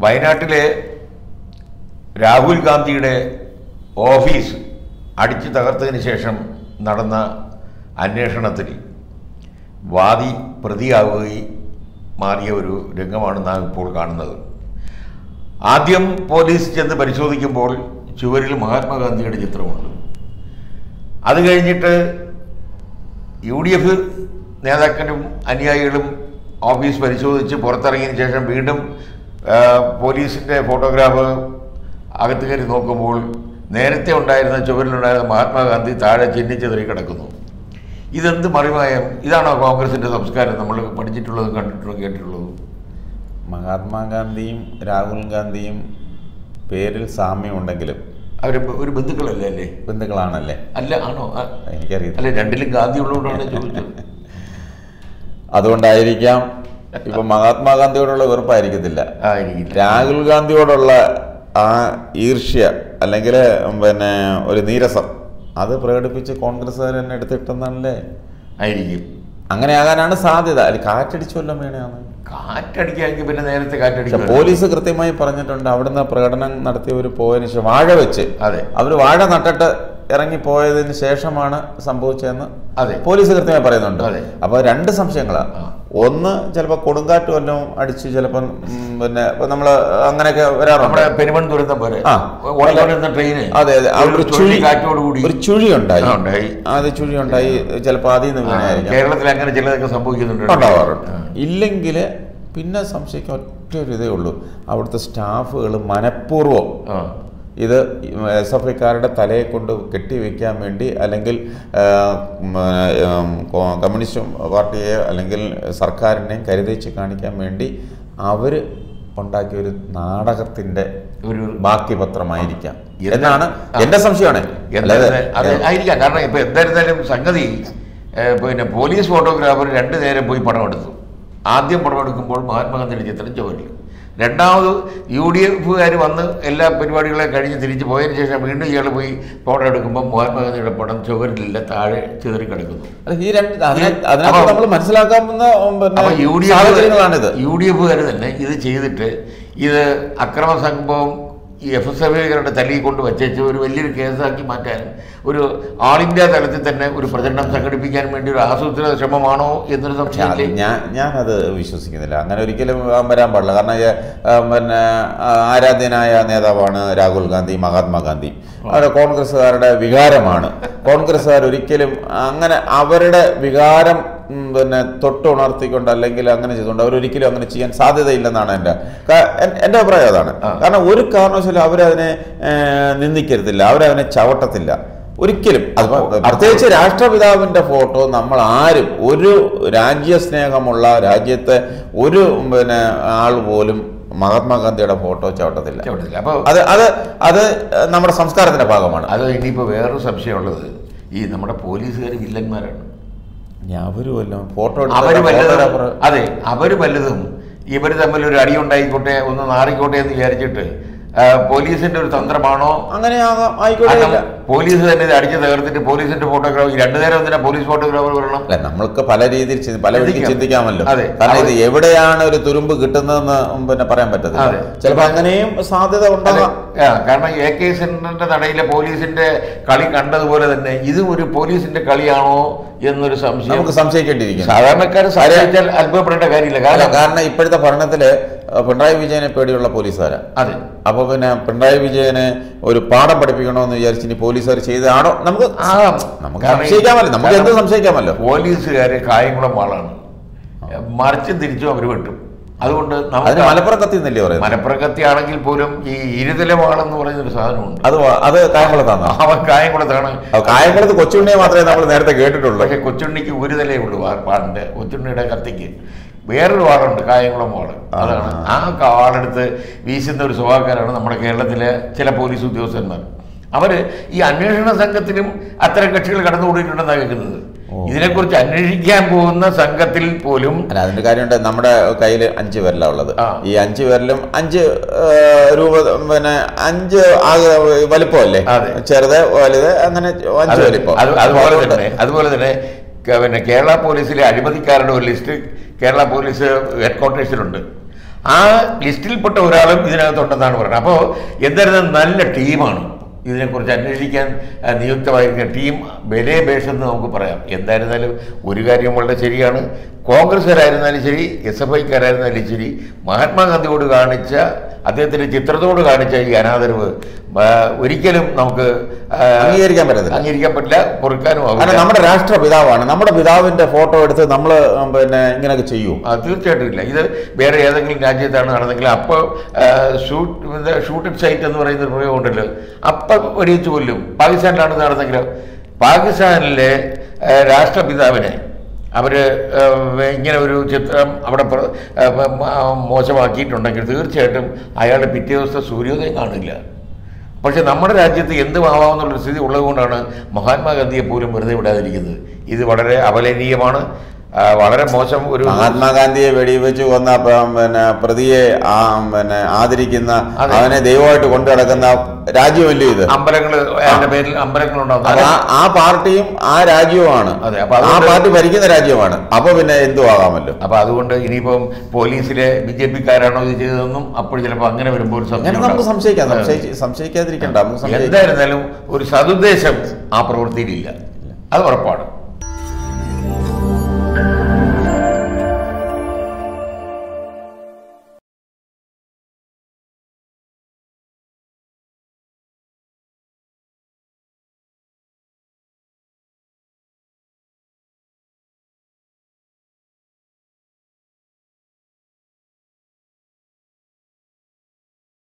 Wayanatile Rahul Gandhi's office Adichi Tagarthinu Shesham Nadanna Anneshanathil Vadi Prathiyavukayi Mariya Oru Rangamaanu Naam Ippol Kannunnu Adyam Police Chennu Parishodhikkumbol Chuvaril Mahatma Gandhiയുടെ ചിത്രമുണ്ട് അത് കഴിഞ്ഞിട്ട് UDF നേതാക്കളും അനുയായികളും office പരിശോധിച്ച് പുറത്തിറങ്ങിയതിനു ശേഷം വീണ്ടും പോലീസിന്റെ photograph അകത്ത് കയറി നോക്കുമ്പോൾ നേരത്തെ ഉണ്ടായിരുന്ന ചുവരിലുണ്ടായിരുന്ന മഹാത്മാ ഗാന്ധി താഴെ ചിന്നിച്ചെതിറി കിടക്കുന്നു ഇതെന്ത് മറിമായം ഇതാണോ കോൺഗ്രസിന്റെ സംസ്കാരം നമ്മൾ പഠിച്ചിട്ടുള്ളതും കണ്ടിട്ടുള്ളതും കേട്ടിട്ടുള്ളതും മഹാത്മാ ഗാന്ധിയും രാഹുൽ ഗാന്ധിയും പേരിൽ സാമ്യം ഉണ്ടെങ്കിലും അവര് ഒരു ബന്ധുക്കളല്ലേ അല്ലേ ബന്ധുക്കളാണല്ലേ അല്ല ആണോ എനിക്കറിയില്ല അല്ല രണ്ടിലും ഗാന്ധി ഉള്ളതുകൊണ്ടാണ് ചോദിച്ചത് അതുകൊണ്ടായിരിക്കാം ഇപ്പൊ മഹാത്മാഗാന്ധിയോടുള്ള വെറുപ്പായിരിക്കത്തില്ല രാഹുൽ ഗാന്ധിയോടുള്ള ആ ഈർഷ്യ അല്ലെങ്കിൽ പിന്നെ ഒരു നീരസം അത് പ്രകടിപ്പിച്ച് കോൺഗ്രസ്സുകാർ തന്നെ എടുത്തിട്ടെന്നല്ലേ ആയിരിക്കും അങ്ങനെ ആകാനാണ് സാധ്യത അല്ല കാറ്റടിച്ചു വല്ലതും വേണേന്ന് കാറ്റടിക്കാമെങ്കിൽ പിന്നെ നേരത്തെ കാറ്റടിച്ചു പോലീസ് കൃത്യമായി പറഞ്ഞിട്ടുണ്ട് അവിടുന്ന് പ്രകടനം നടത്തിയവർ പോയതിനു ശേഷം വാഴ വെച്ച് അതെ അവർ വാഴ നട്ടിട്ട് ഇറങ്ങിപ്പോയതിന് ശേഷമാണ് സംഭവിച്ചതെന്ന് അതെ പോലീസ് കൃത്യമായി പറയുന്നുണ്ട് അപ്പോൾ രണ്ട് സംശയങ്ങളാണ് ഒന്ന് ചിലപ്പോൾ കൊടുങ്കാറ്റ് വല്ലതും അടിച്ച് ചിലപ്പോൾ പിന്നെ നമ്മൾ അങ്ങനെയൊക്കെ വരാറുണ്ട് പെരുമൺ ദുരന്തം പോലെ ട്രെയിന് അതെ അതെ ഒരു ചുഴി കാറ്റോടുകൂടി ഒരു ചുഴിയുണ്ടായി അത് ചുഴിയുണ്ടായി ചിലപ്പോൾ ആദ്യം കേരളത്തിൽ അങ്ങനെ ചിലതൊക്കെ സംഭവിക്കുന്നുണ്ട് ഇല്ലെങ്കിൽ പിന്നെ സംശയിക്കാൻ ഒറ്റ ഒരു ഇതേ ഉള്ളൂ അവിടുത്തെ സ്റ്റാഫുകൾ മനഃപൂർവ്വം ഇത് എസ് എഫ് ഐക്കാരുടെ തലയെ കൊണ്ട് കെട്ടിവെക്കാൻ വേണ്ടി അല്ലെങ്കിൽ കമ്മ്യൂണിസ്റ്റ് പാർട്ടിയെ അല്ലെങ്കിൽ സർക്കാരിനെയും കരുതേച്ച് കാണിക്കാൻ വേണ്ടി അവർ ഉണ്ടാക്കിയ ഒരു നാടകത്തിൻ്റെ ഒരു ബാക്കി പത്രമായിരിക്കാം എന്നാണ് എൻ്റെ സംശയമാണ് ആയിരിക്കാം കാരണം ഇപ്പോൾ എന്തായിരുന്നാലും സംഗതി പിന്നെ പോലീസ് ഫോട്ടോഗ്രാഫർ രണ്ടു നേരം പോയി പടമെടുത്തു ആദ്യം പടമെടുക്കുമ്പോൾ മഹാത്മാഗാന്ധിയുടെ ചിത്രം ചോദിക്കും രണ്ടാമത് യു ഡി എഫുകാർ വന്ന് എല്ലാ പരിപാടികളെ കഴിഞ്ഞ് തിരിച്ച് പോയതിനു ശേഷം വീണ്ടും ഇയാൾ പോയി ഫോട്ടോ എടുക്കുമ്പോൾ മഹാത്മാഗാന്ധിയുടെ പടം ചുവരിലില്ല താഴെ ചിതറി കിടക്കുന്നു മനസ്സിലാക്കാവുന്ന യു ഡി എഫുകാർ തന്നെ ഇത് ചെയ്തിട്ട് ഇത് അക്രമ സംഭവം ഈ എഫ് എസ് എഫുകാരുടെ തലയിൽ കൊണ്ട് വച്ചേച്ച് ഒരു വലിയൊരു കേസാക്കി മാറ്റാൻ ഒരു ആൾ ഇന്ത്യ തലത്തിൽ തന്നെ ഒരു പ്രചരണം സംഘടിപ്പിക്കാൻ വേണ്ടി ഒരു ആസൂത്രിത ശ്രമമാണോ എന്നൊരു സംശയമില്ലേ ഞാനത് വിശ്വസിക്കുന്നില്ല അങ്ങനെ ഒരിക്കലും വരാൻ പാടില്ല കാരണം പിന്നെ ആരാധ്യനായ നേതാവാണ് രാഹുൽ ഗാന്ധി മഹാത്മാഗാന്ധി അവരെ കോൺഗ്രസ്സുകാരുടെ വികാരമാണ് കോൺഗ്രസ്സുകാർ ഒരിക്കലും അങ്ങനെ അവരുടെ വികാരം പിന്നെ തൊട്ടുണർത്തിക്കൊണ്ട് അല്ലെങ്കിൽ അങ്ങനെ ചെയ്തുകൊണ്ട് അവരൊരിക്കലും അങ്ങനെ ചെയ്യാൻ സാധ്യതയില്ലെന്നാണ് എൻ്റെ അഭിപ്രായം അതാണ് കാരണം ഒരു കാരണവശാലും അവരതിനെ നിന്ദിക്കരുതില്ല അവരതിനെ ചവട്ടത്തില്ല ഒരിക്കലും അത് പ്രത്യേകിച്ച് രാഷ്ട്രപിതാവിൻ്റെ ഫോട്ടോ നമ്മൾ ആരും ഒരു രാജ്യസ്നേഹമുള്ള രാജ്യത്തെ ഒരു പിന്നെ ആൾ പോലും മഹാത്മാഗാന്ധിയുടെ ഫോട്ടോ ചവട്ടത്തില്ല അപ്പോൾ അത് അത് അത് നമ്മുടെ സംസ്കാരത്തിൻ്റെ ഭാഗമാണ് അത് ഇനിയിപ്പോൾ വേറൊരു സംശയമുള്ളത് ഈ നമ്മുടെ പോലീസുകാർ വില്ലന്മാരാണ് അതെ അവര് വല്ലതും ഇവര് തമ്മിൽ ഒരു അടി ഉണ്ടായിക്കോട്ടെ ഒന്ന് നാറിക്കോട്ടെ എന്ന് വിചാരിച്ചിട്ട് പോലീസിന്റെ ഒരു തന്ത്രമാണോ അങ്ങനെ പോലീസ് തന്നെ ഇത് അടിച്ചു തകർത്തിട്ട് പോലീസിന്റെ ഫോട്ടോഗ്രാഫി രണ്ടുനേരം എന്തിനാ പോലീസ് ഫോട്ടോഗ്രാഫർ വരണം നമ്മൾക്ക് പല രീതിയിൽ പല രീതിയിൽ ചിന്തിക്കാമല്ലോ കാരണം ഇത് എവിടെയാണ് ഒരു തുരുമ്പ് കിട്ടുന്നതെന്ന് പിന്നെ പറയാൻ പറ്റത്തില്ല ചിലപ്പോൾ അങ്ങനെയും സാധ്യത ഉണ്ടാകാം കാരണം AK സെന്ററിന്റെ തടയിലെ പോലീസിന്റെ കളി കണ്ടതുപോലെ തന്നെ ഇതും ഒരു പോലീസിന്റെ കളിയാണോ എന്നൊരു സംശയം നമുക്ക് സംശയിക്കേണ്ടിയിരിക്കും സാധാരണക്കാർ സംശയിച്ചാൽ അത്ഭുതപ്പെടേണ്ട കാര്യമില്ല കാരണം ഇപ്പോഴത്തെ ഭരണത്തില് പിണറായി വിജയനെ പേടിയുള്ള പോലീസുകാരാണ് അതെ അപ്പോൾ പിന്നെ പിണറായി വിജയനെ ഒരു പാഠം പഠിപ്പിക്കണമെന്ന് വിചാരിച്ച് ഇനി പോലീസുകാർ ചെയ്തതാണോ നമുക്ക് സംശയിക്കാമല്ലോ നമുക്ക് എന്ത് സംശയിക്കാമല്ലോ പോലീസുകാര് കായംകുളം ആളാണ് മറിച്ചും തിരിച്ചും അവർ വെട്ടും അതുകൊണ്ട് അത് മലപ്പുറം കത്തിന്നല്ലേ പറയുന്നത് മലപ്പുറം കത്തിയാണെങ്കിൽ പോലും ഈ ഇരുതലവാളെന്ന് പറയുന്നൊരു സാധനമുണ്ട് അത് കായംകുളത്താണ് അവൻ കായംകുളത്താണ് കായംകുളത്ത് കൊച്ചുണ്ണിയെ മാത്രമേ നമ്മൾ നേരത്തെ കേട്ടിട്ടുള്ളൂ പക്ഷേ കൊച്ചുണ്ണിക്ക് ഒരു തലേ ഉള്ളൂ പാടിൻ്റെ കൊച്ചുണ്ണിയുടെ കത്തിക്ക് വേറൊരു വാളുണ്ട് കായംകുളം വാള് അതാണ് ആ വാളെടുത്ത് വീശുന്ന ഒരു സ്വഭാവക്കാരാണ് നമ്മുടെ കേരളത്തിലെ ചില പോലീസ് ഉദ്യോഗസ്ഥന്മാർ അവർ ഈ അന്വേഷണ സംഘത്തിലും അത്തരം കക്ഷികൾ കടന്നുകൂടിയിട്ടുണ്ടെന്നാണ് കേൾക്കുന്നത് ഇതിനെക്കുറിച്ച് അന്വേഷിക്കാൻ പോകുന്ന സംഘത്തിൽ പോലും അല്ല അതിൻ്റെ കാര്യമുണ്ട് നമ്മുടെ കയ്യിൽ 5 പേരല്ല ഉള്ളത് ഈ 5 പേരിലും 5 രൂപ പിന്നെ 5 വലിപ്പമല്ലേ ചെറുത് വലുത് അങ്ങനെ 5 വലിപ്പം അതുപോലെ തന്നെ പിന്നെ കേരള പോലീസിലെ അഴിമതിക്കാരുടെ ഒരു ലിസ്റ്റ് കേരള പോലീസ് ഹെഡ് ക്വാർട്ടേഴ്സിലുണ്ട് Ah, still put over a team on. You can put and you can team, Bede based on the Okupara. Yet there is a Urigari Moldachiriano, Congress Aranalichiri, Esapaka Aranalichiri, Mahatma Gandhi Garnicha, Athetri Chitrato Garnicha, another Urikan Nanga, Angirika Patla, Porcano, and a number of Rastra Bidawa, a number of Bidawa in the photo at the number Nagachu. A theatre, either very other than another clap, shoot at sight and the road. Pakistan is Pakistan is a Rasta Pizavane. Our Chitram, our Mosavaki, Tonakir, Chetum, I had a pity of the Suryo and Anila. But the number of Rajat, the end of the city, Ulavana, Mahatma Gandhi, Purim, either whatever Avalani, whatever Mosam, Mahatma Gandhi, Vedivichu, and Pradhi, and Adrikina, and they were to wonder. Raju will lead. Umbrella. Our party, our Rajuana. Our party very good Rajuana. Above in Induamel. Abadunda, Unipom, Police, BJP Karano, Upper Japan, some shake and some shake. There is a Sadu Desem, Upper Tidilla. Other part.